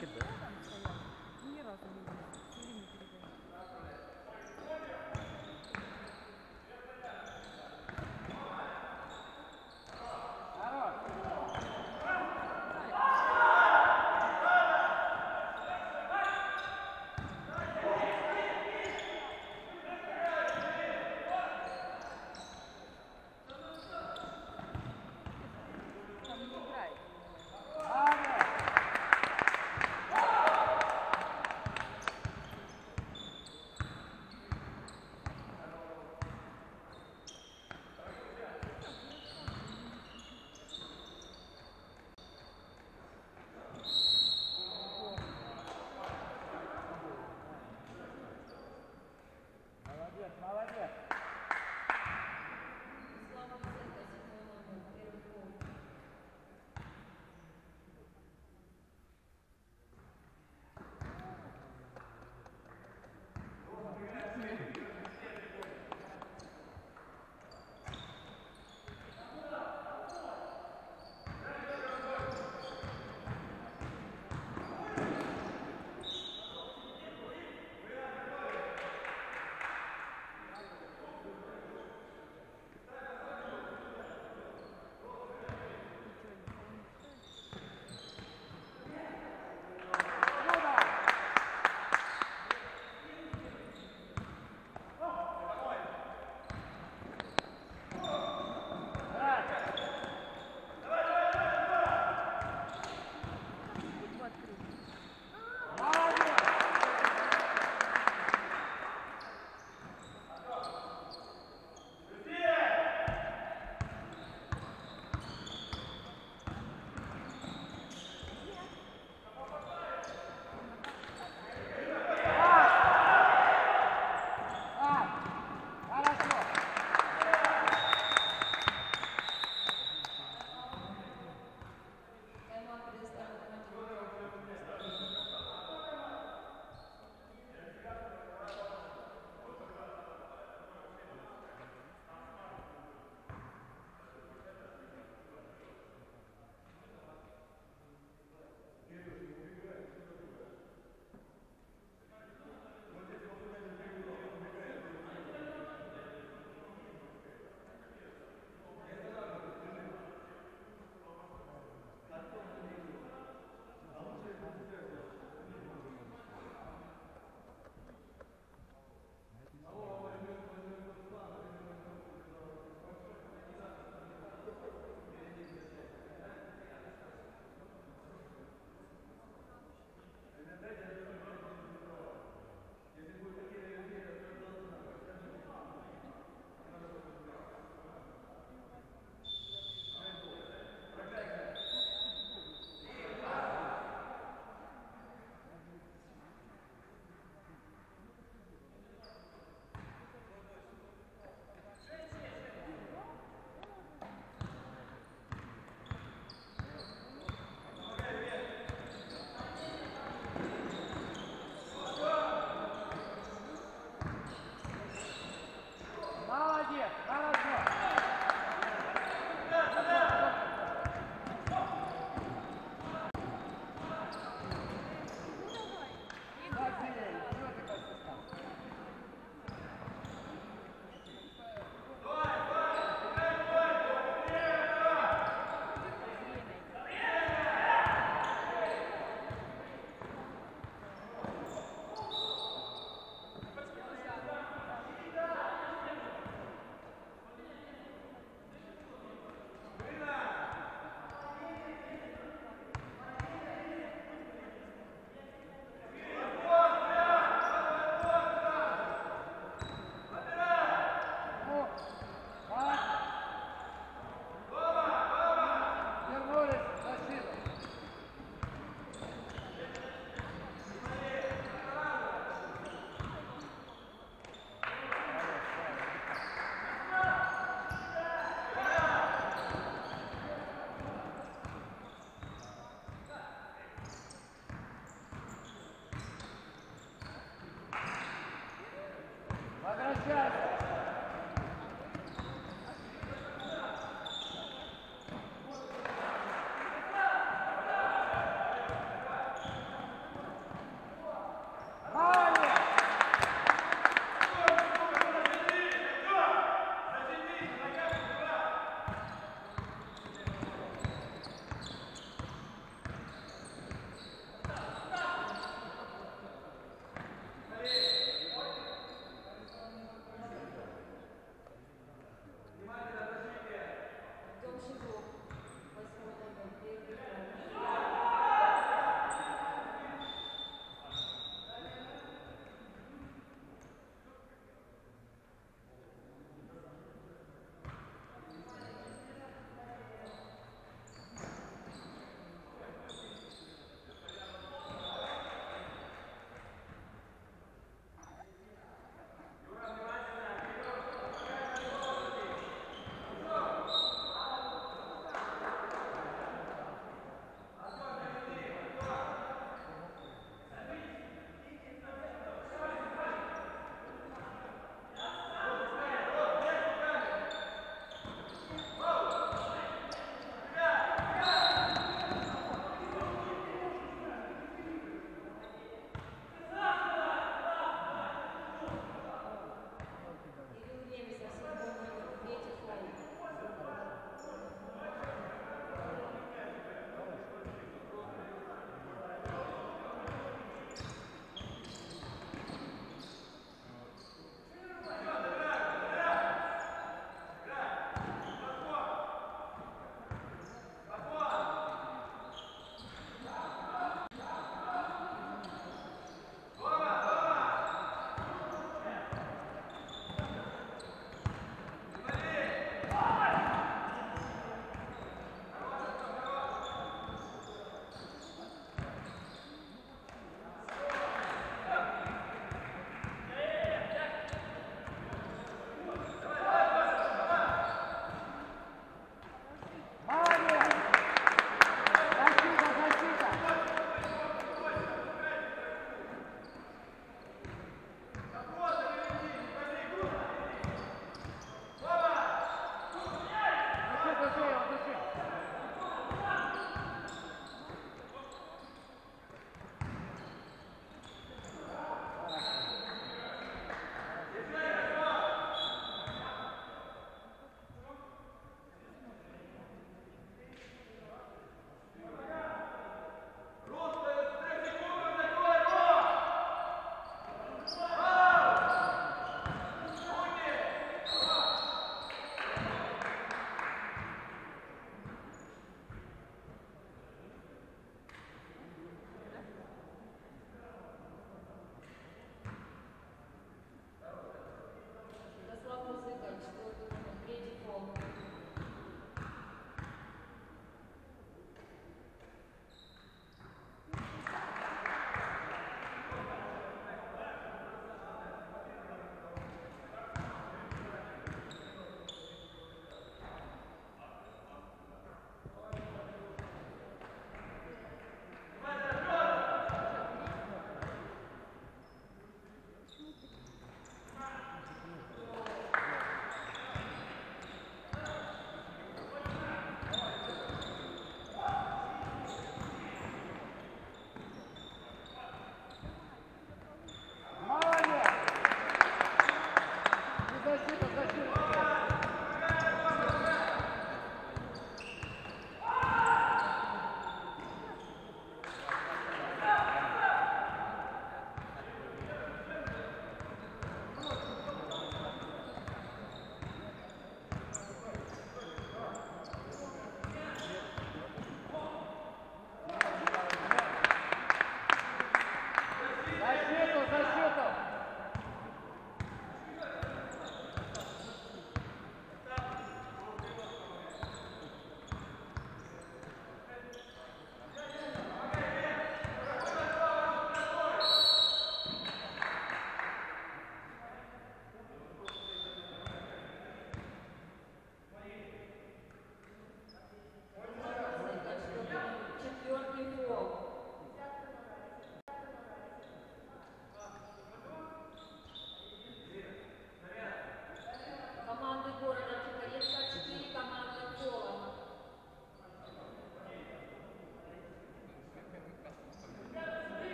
закидал. Ни разу не видел. Все время передаю.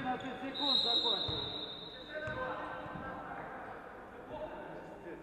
14 секунд закончил. Все, все.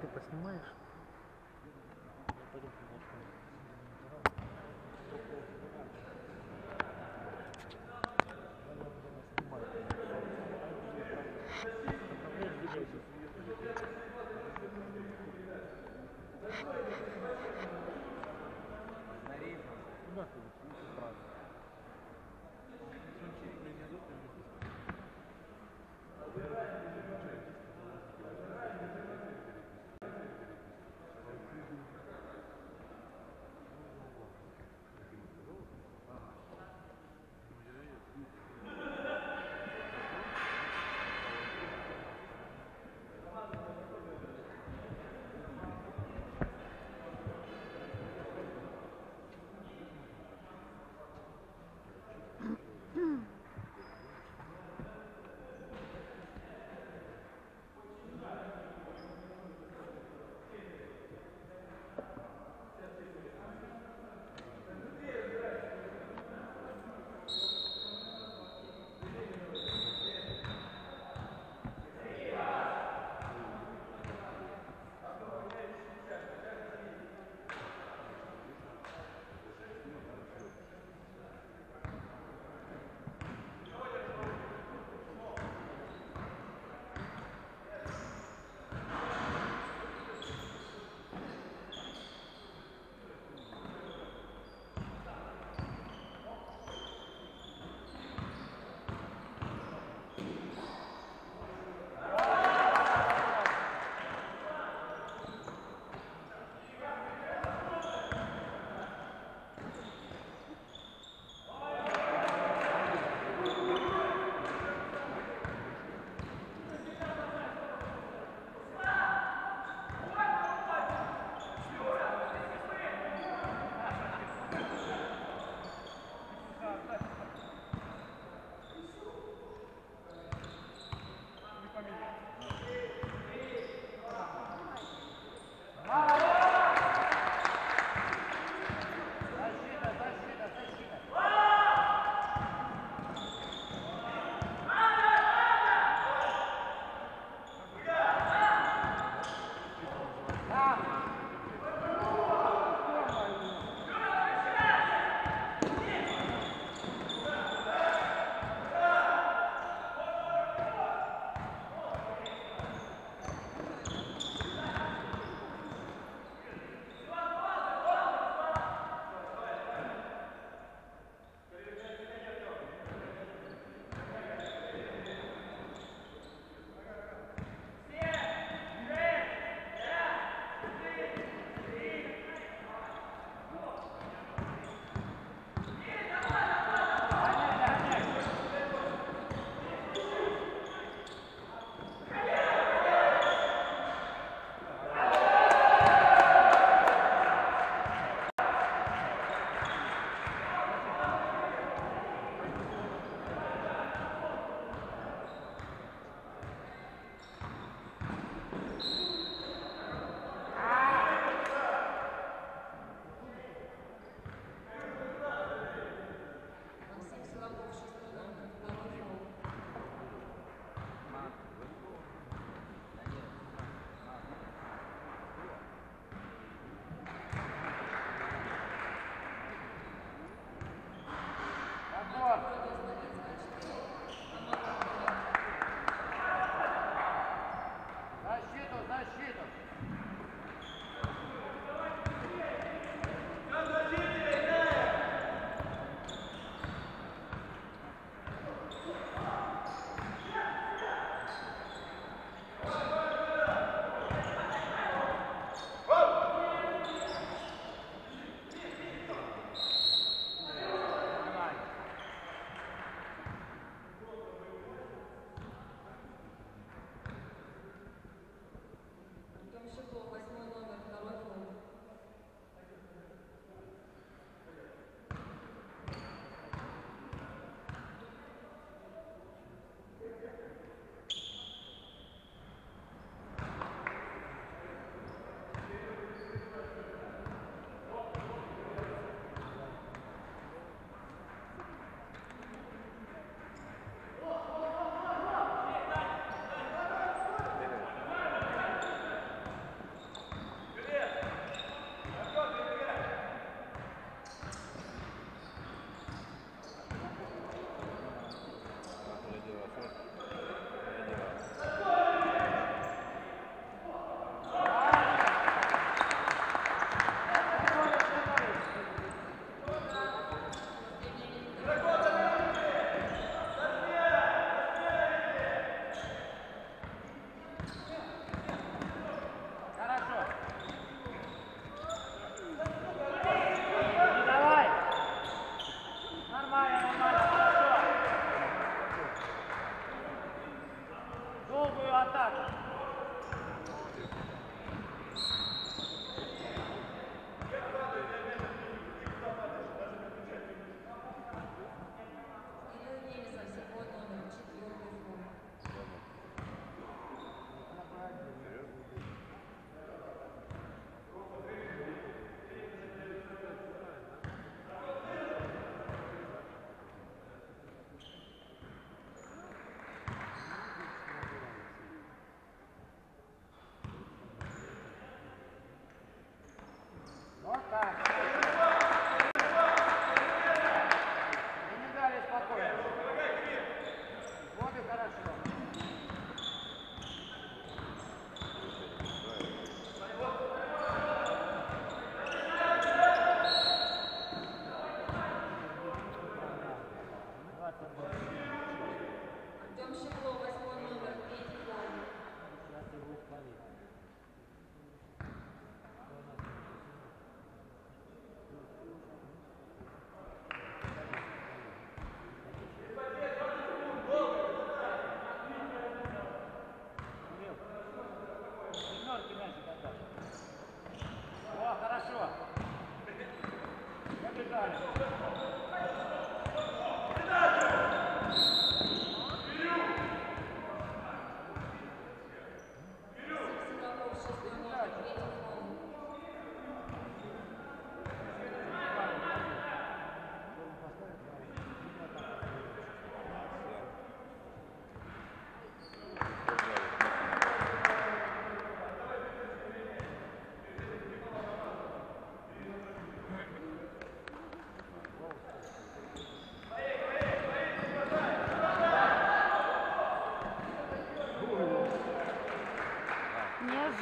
ты поснимаешь?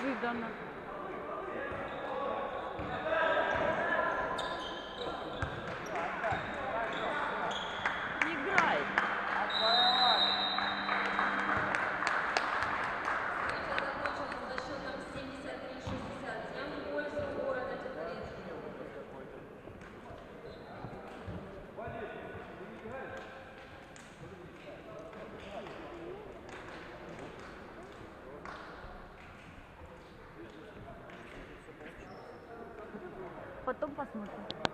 неожиданно. Потом посмотрим.